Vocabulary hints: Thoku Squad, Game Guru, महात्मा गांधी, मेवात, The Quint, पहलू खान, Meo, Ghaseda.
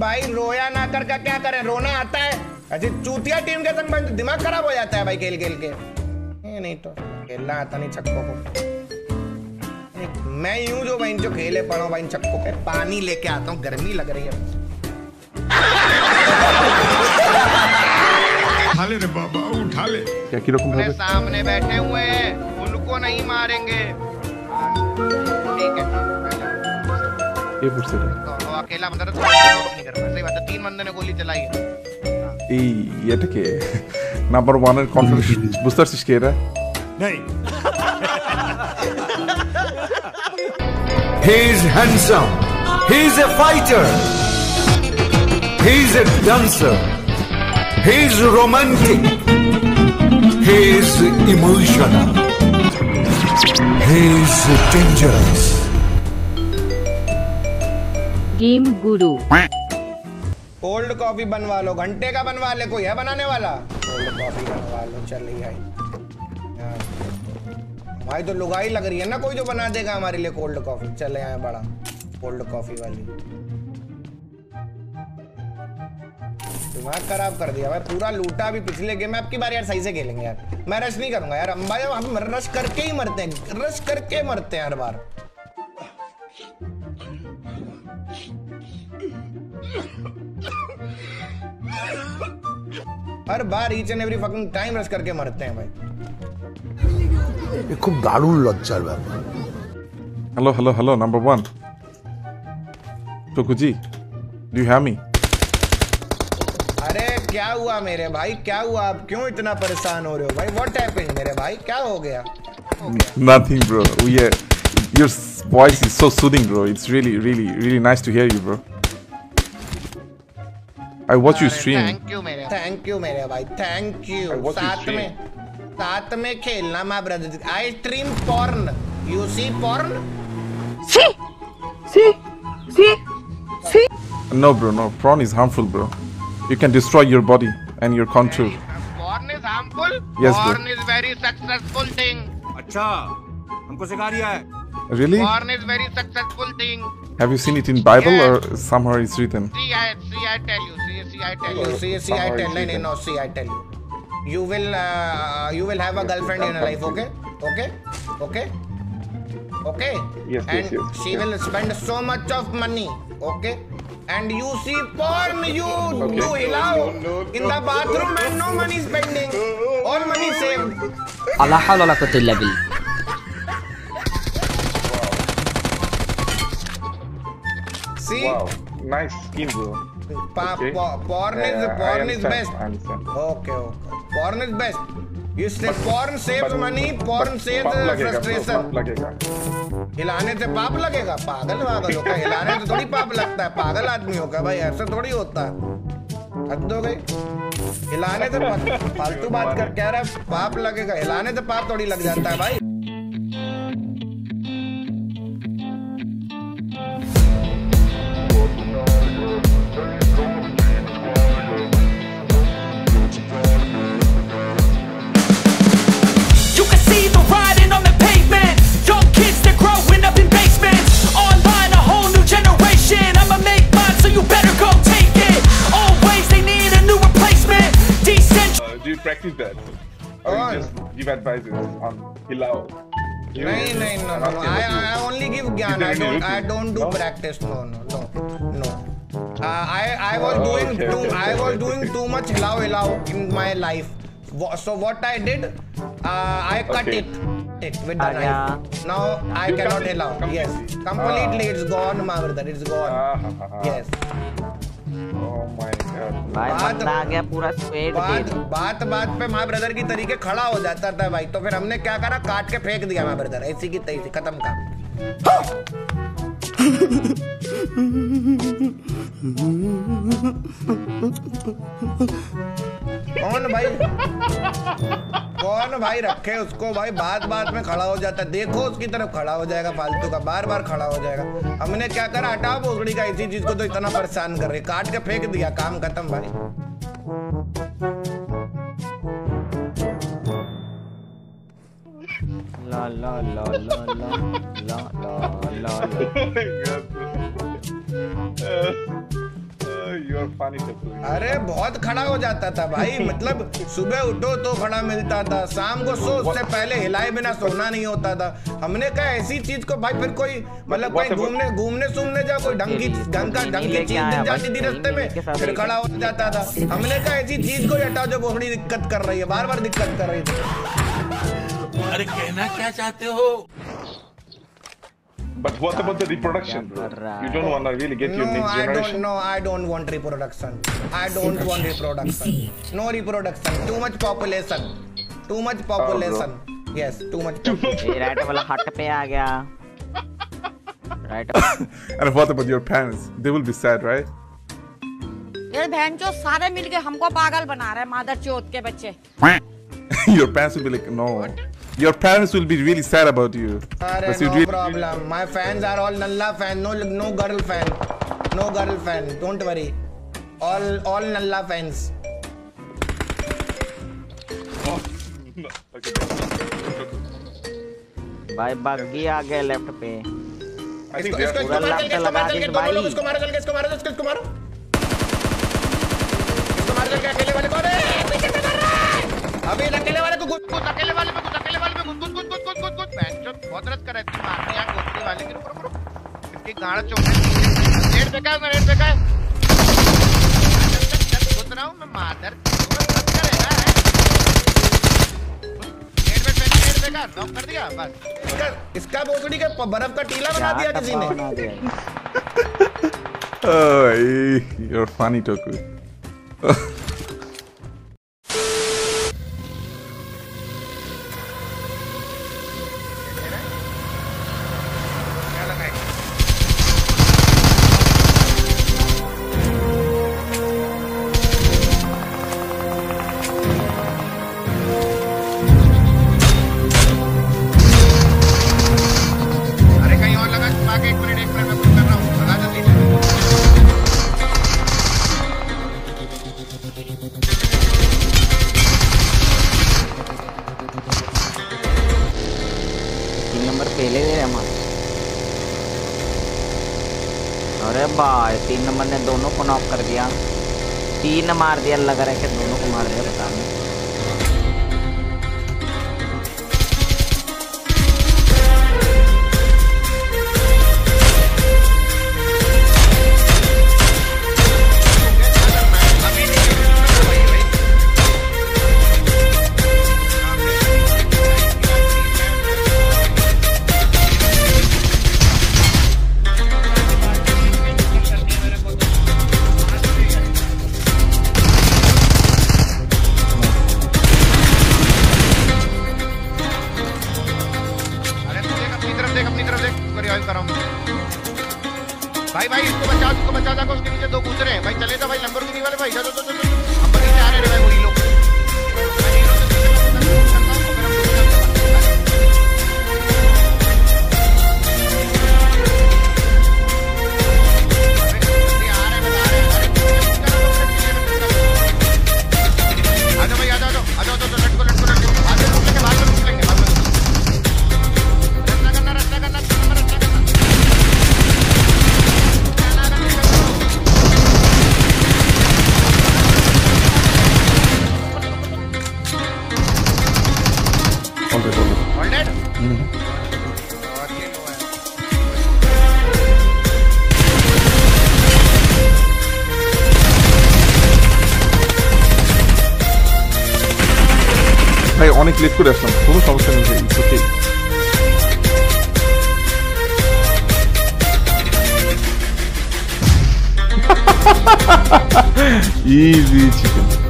भाई रोया ना कर का क्या करें, रोना आता है। ऐसी चूतिया टीम के संग दिमाग खराब हो जाता है भाई खेल खेल के। नहीं तो खेलना आता नहीं छक्कों को। मैं यूं जो भाई जो खेले पड़ो भाई इन छक्कों पे। पानी लेके आता हूँ, गर्मी लग रही है। उठा ले रे बाबा उठा ले। क्या किलो सामने बैठे हुए हैं, उनको नहीं मारेंगे। ठीक है ये पूछते तो अकेला बंदा तो नहीं कर पाया। सही बात है, तीन बंदे ने गोली चलाई है। ई ये ठीक है नंबर 1 और कॉन्फिडेंस बूस्टर से खेल रहा नहीं। He is handsome, he is a fighter, he is a dancer, he is romantic, he is emotional, he is dangerous. Game Guru cold coffee बनवा लो, घंटे का बनवा ले, कोई है बनाने वाला? कोल्ड कॉफी बनवा लो, चलिए आई भाई तो लुगाई लग रही है ना, कोई जो बना देगा हमारे लिए कोल्ड कॉफी। चले आए बड़ा कोल्ड कॉफी वाली। दिमाग खराब कर दिया भाई, पूरा लूटा भी पिछले गेम में। आपकी बार यार सही से खेलेंगे यार, मैं रश नहीं करूंगा यार। अम्बा जब हम रश करके ही मरते हैं, रश करके मरते हैं हर बार। हर बार each and every fucking time rush करके मरते हैं भाई। ये खूब दारुण लक्चर है। हेलो हेलो हेलो नंबर 1 टोकू जी, डू यू हैव मी? अरे क्या हुआ मेरे भाई, क्या हुआ? आप क्यों इतना परेशान हो रहे हो भाई? व्हाट हैपेंड मेरे भाई, क्या हो गया? Nothing bro, your voice is so soothing bro, it's really really really nice to hear you bro. I watch you stream. Thank you मेरे भाई, thank you। साथ में खेलना my brother. I stream porn. You see porn? See. No bro, no. Porn is harmful bro. You can destroy your body and your control. Porn is harmful? Yes bro. Porn is very successful thing. अच्छा, हमको सिखा रही है। Really? Porn is very successful thing. Have you seen it in Bible or somewhere it's written? See I tell you. You will have a girlfriend in your life, okay? Yes. She will spend so much of money, okay? And you see porn, you allow in the bathroom and no money spending, all money saved. Allah hawla wala quwwata illa billah. See? Wow, nice skin bro. Okay. Porn is best. Okay. Porn is best. You say porn saves money, porn saves frustration. हिलाने से पाप लगेगा? पागल होगा, हिलाने से थोड़ी पाप लगता है। पागल आदमी होगा भाई, ऐसा थोड़ी होता है। हद हो गई, हिलाने से फालतू बात कर कह रहा है पाप लगेगा, हिलाने से पाप थोड़ी लग जाता है भाई। Practice that, or you just give advices on hilao? No. I only give gyan. I don't do practice. No. I was doing too much hilao in my life. So what I did, I cut it with the knife. Now I cannot hilao. Yes, completely it's gone, my brother. It's gone. Yes. Oh my God. भाई बंदा आ गया पूरा sweat में। बात पे my brother की तरीके खड़ा हो जाता था भाई, तो फिर हमने क्या करा, काट के फेंक दिया माय ब्रदर, ऐसी की तैसी खत्म का। कौन भाई रखे उसको भाई, बात में खड़ा हो जाता है। देखो उसकी तरफ खड़ा हो जाएगा, फालतू का बार खड़ा हो जाएगा। हमने क्या करा, हटाओ बोगड़ी का इसी चीज को, तो इतना परेशान कर रहे, काट के फेंक दिया, काम खत्म भाई। ला ला ला ला ला ला ला ला। your funny situation. अरे बहुत खड़ा हो जाता था भाई, मतलब सुबह उठो तो खड़ा मिलता था, शाम को सो उससे पहले हिलाए बिना सोना नहीं होता था। हमने कहा ऐसी चीज को भाई फिर कोई मतलब कहीं घूमने सुनने जा, कोई ढंग की चीज दिख जाती थी रास्ते में, फिर खड़ा हो जाता था। हमने कहा ऐसी चीज को हटाओ जो बड़ी दिक्कत कर रही है, बार बार दिक्कत कर रही है। अरे कहना क्या चाहते हो? But what about the reproduction, bro? You don't want to really get your next generation. No, I don't want reproduction. I don't want reproduction. No reproduction. Too much population. Too much population. Yes, too much population. Hey, right wala hat pe aa gaya. Right. And what about your parents? They will be sad, right? Your बहन जो सारे मिलके हमको पागल बना रहे हैं मादर चोद के बच्चे. Your parents will be like, no. Your parents will be really sad about you. Arre, no really problem. My fans are all Nalla fans. No girl fan. No girl fan. Don't worry. All Nalla fans. Bye, buggy आ गए left पे. इसको मारो जल्दी, इसको मारो। इसको मारो जल्दी, अकेले वाले को अरे पीछे से मार रहा है। अभी अकेले वाले को इसका बोतड़ी का बर्फ का टीला बना दिया किसी ने। You're funny, Toku. मार दिया, लग रहा है कि दोनों को मार दिया। बता में করে আসলাম, কোনো সমস্যা নেই। Easy chicken.